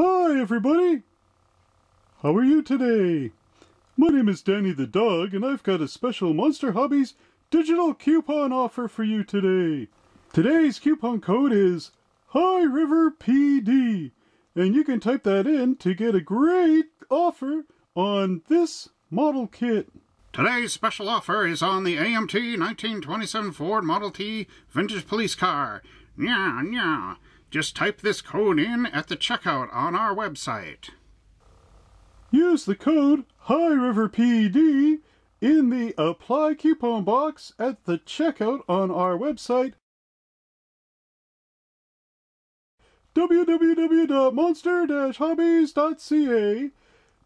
Hi everybody! How are you today? My name is Danny the Dog and I've got a special Monster Hobbies digital coupon offer for you today. Today's coupon code is HIGHRIVERPD and you can type that in to get a great offer on this model kit. Today's special offer is on the AMT 1927 Ford Model T vintage police car. Nya, nya. Just type this code in at the checkout on our website. Use the code HIGHRIVERPD in the Apply coupon box at the checkout on our website www.monster-hobbies.ca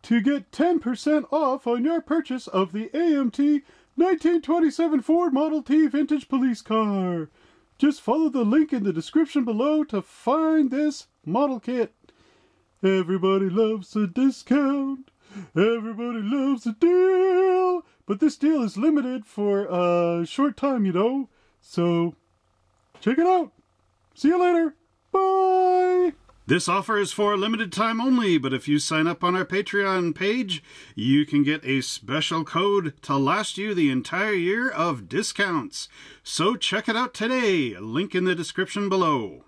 to get 10% off on your purchase of the AMT 1927 Ford Model T vintage police car. Just follow the link in the description below to find this model kit. Everybody loves a discount. Everybody loves a deal. But this deal is limited for a short time, you know. So, check it out. See you later. Bye. This offer is for a limited time only, but if you sign up on our Patreon page, you can get a special code to last you the entire year of discounts. So check it out today. Link in the description below.